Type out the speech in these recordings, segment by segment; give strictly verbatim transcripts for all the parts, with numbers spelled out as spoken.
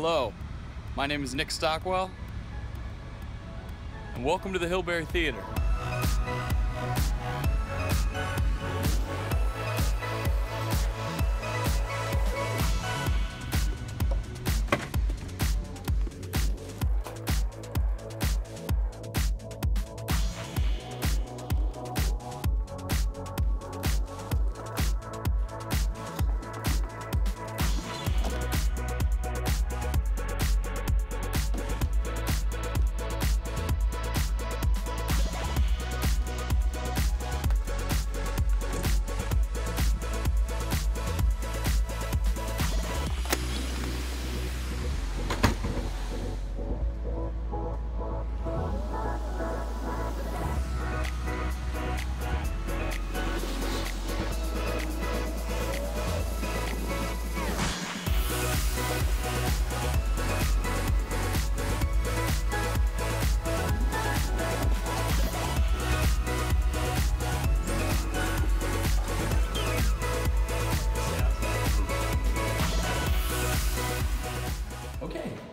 Hello, my name is Nick Stockwell, and welcome to the Hilberry Theatre.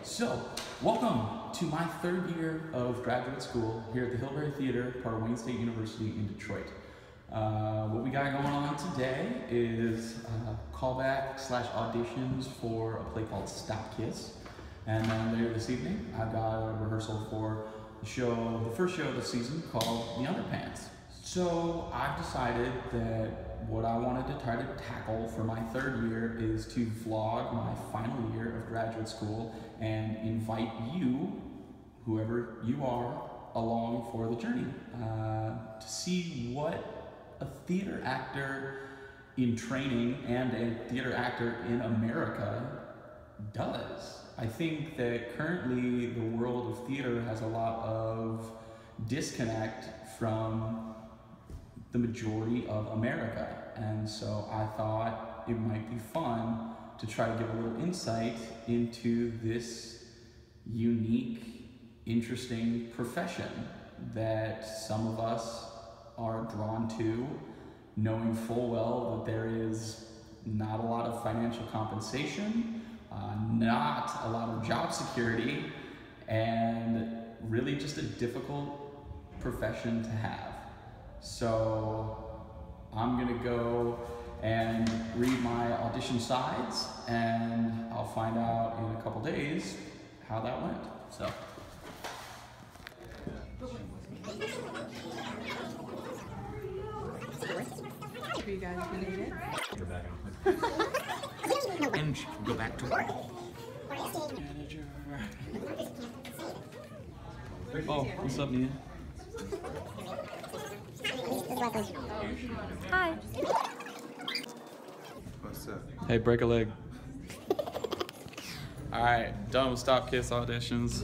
So, welcome to my third year of graduate school here at the Hilberry Theatre, part of Wayne State University in Detroit. Uh, what we got going on today is a callback slash auditions for a play called Stop Kiss. And then later this evening, I've got a rehearsal for the show, the first show of the season called The Underpants. So I've decided that what I wanted to try to tackle for my third year is to vlog my final year of graduate school and invite you, whoever you are, along for the journey uh, to see what a theater actor in training and a theater actor in America does. I think that currently the world of theater has a lot of disconnect from the majority of America. And so I thought it might be fun to try to give a little insight into this unique, interesting profession that some of us are drawn to, knowing full well that there is not a lot of financial compensation, uh, not a lot of job security, and really just a difficult profession to have. So I'm gonna go and read my audition sides, and I'll find out in a couple days how that went. So. Are you guys gonna eat it? Go back on. And go back to work. Manager. Oh, what's up, Nia? Hi. What's up? Hey, break a leg. Alright, done with Stop Kiss auditions.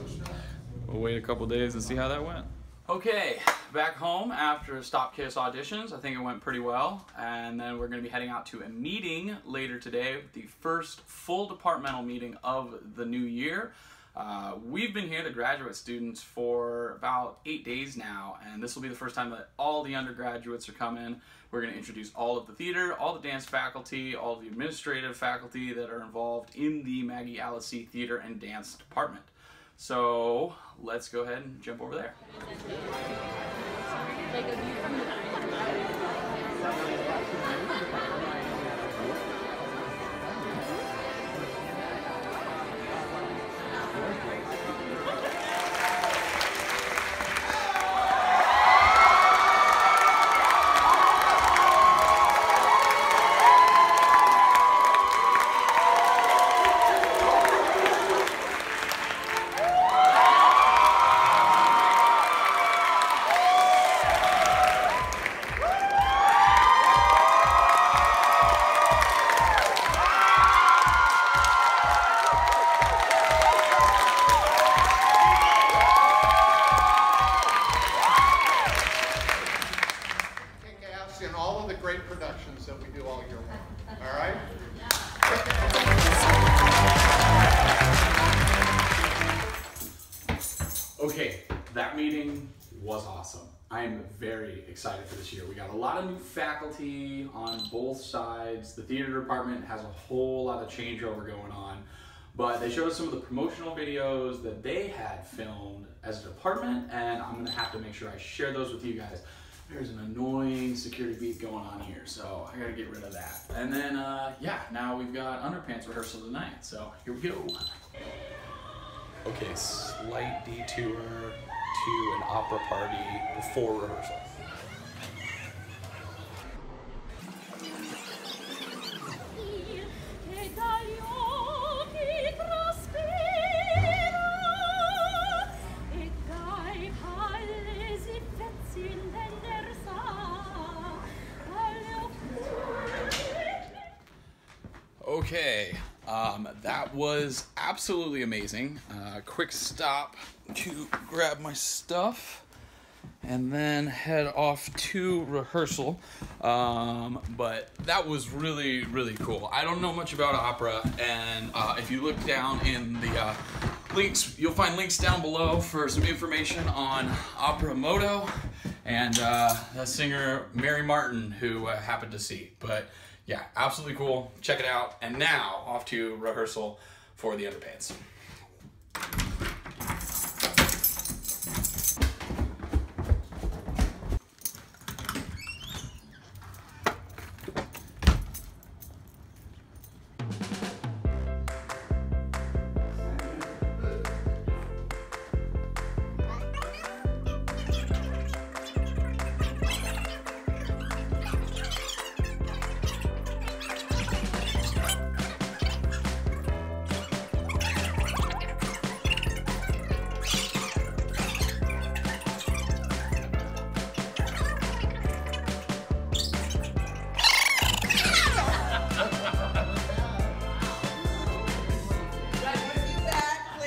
We'll wait a couple days and see how that went. Okay, back home after Stop Kiss auditions. I think it went pretty well. And then we're going to be heading out to a meeting later today, the first full departmental meeting of the new year. Uh, we've been here, the graduate students, for about eight days now, and this will be the first time that all the undergraduates are coming. We're going to introduce all of the theater, all the dance faculty, all the administrative faculty that are involved in the Maggie Alicey Theater and Dance Department. So let's go ahead and jump over there. Like a view from the excited for this year. We got a lot of new faculty on both sides. The theater department has a whole lot of changeover going on. But they showed us some of the promotional videos that they had filmed as a department, and I'm gonna have to make sure I share those with you guys. There's an annoying security beat going on here, so I gotta get rid of that. And then, uh, yeah, now we've got Underpants rehearsal tonight, so here we go. Okay, slight detour to an opera party before rehearsal. Okay, um, that was absolutely amazing. Uh, quick stop to grab my stuff and then head off to rehearsal. Um, but that was really, really cool. I don't know much about opera, and uh, if you look down in the uh, links, you'll find links down below for some information on Opera Modo and uh, the singer Mary Martin, who I happened to see. But yeah, absolutely cool. Check it out. And now, off to rehearsal for The Underpants.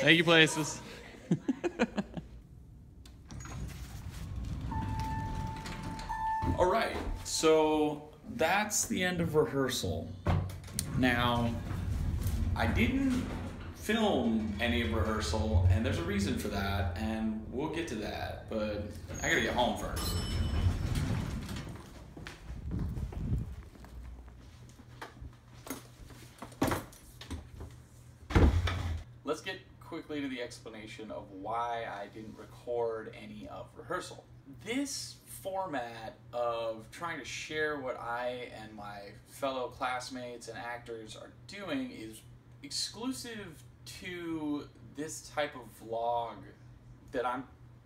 Thank you, places. All right, so that's the end of rehearsal. Now, I didn't film any of rehearsal, and there's a reason for that, and we'll get to that, but I gotta get home first. Let's get quickly to the explanation of why I didn't record any of rehearsal. This format of trying to share what I and my fellow classmates and actors are doing is exclusive to this type of vlog that I'm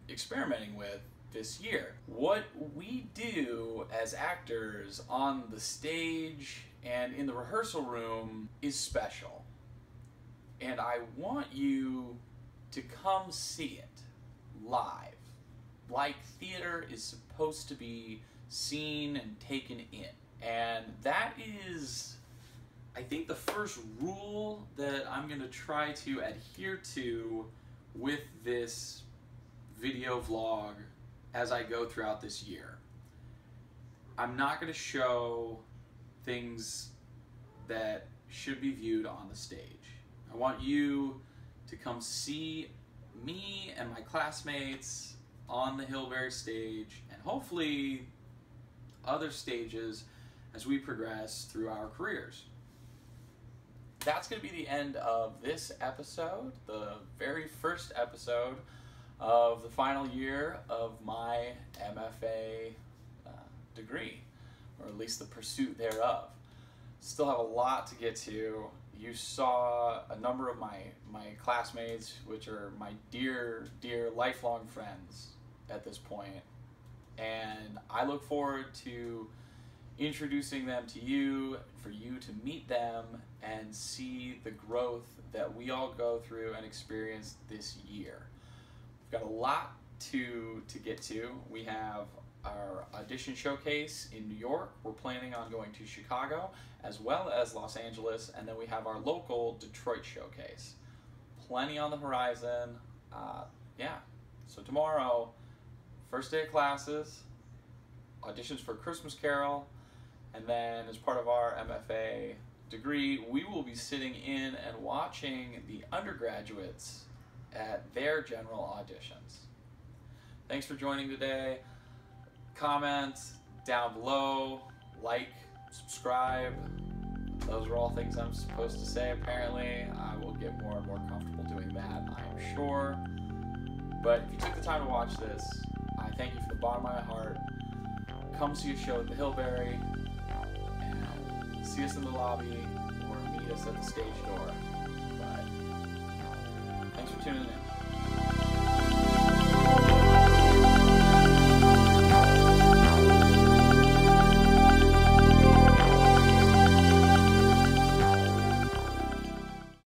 experimenting with this year. What we do as actors on the stage and in the rehearsal room is special. And I want you to come see it live, like theater is supposed to be seen and taken in. And that is, I think, the first rule that I'm going to try to adhere to with this video vlog as I go throughout this year. I'm not going to show things that should be viewed on the stage. I want you to come see me and my classmates on the Hilberry stage, and hopefully other stages as we progress through our careers. That's going to be the end of this episode, the very first episode of the final year of my M F A uh, degree, or at least the pursuit thereof. Still have a lot to get to. You saw a number of my, my classmates, which are my dear, dear lifelong friends at this point. And I look forward to introducing them to you, for you to meet them and see the growth that we all go through and experience this year. We've got a lot to, to get to. We have our audition showcase in New York. We're planning on going to Chicago as well as Los Angeles, and then we have our local Detroit showcase. Plenty on the horizon. Uh, yeah, so tomorrow, first day of classes, auditions for Christmas Carol, and then as part of our M F A degree, we will be sitting in and watching the undergraduates at their general auditions. Thanks for joining today. Comment down below, like, subscribe, Those were all things I'm supposed to say, apparently. I will get more and more comfortable doing that, I'm sure. But if you took the time to watch this, I thank you from the bottom of my heart. Come see a show at the Hilberry, and see us in the lobby, or meet us at the stage door. But thanks for tuning in.